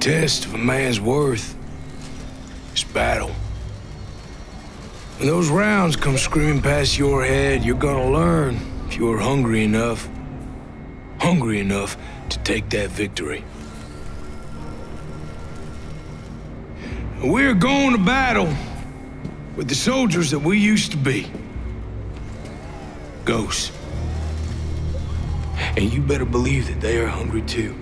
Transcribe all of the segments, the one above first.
test of a man's worth is battle. When those rounds come screaming past your head, you're gonna learn if you are hungry enough to take that victory. We're going to battle with the soldiers that we used to be. Ghosts. And you better believe that they are hungry too.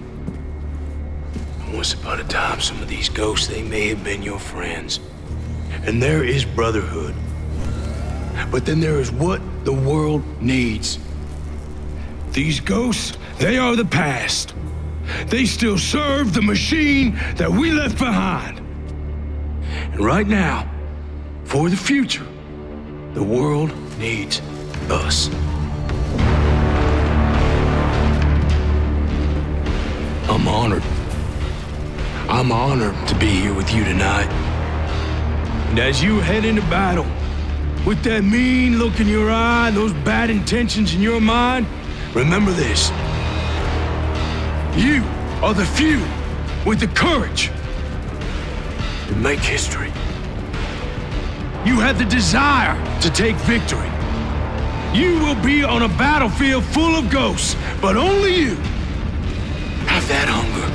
Once upon a time, some of these ghosts, they may have been your friends. And there is brotherhood. But then there is what the world needs. These ghosts, they are the past. They still serve the machine that we left behind. And right now, for the future, the world needs us. I'm honored to be here with you tonight. And as you head into battle, with that mean look in your eye, those bad intentions in your mind, remember this. You are the few with the courage to make history. You have the desire to take victory. You will be on a battlefield full of ghosts, but only you have that hunger.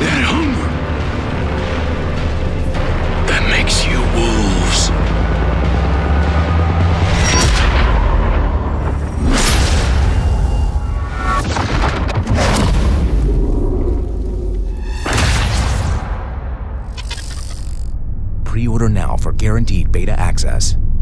That hunger that makes you wolves. Pre-order now for guaranteed beta access.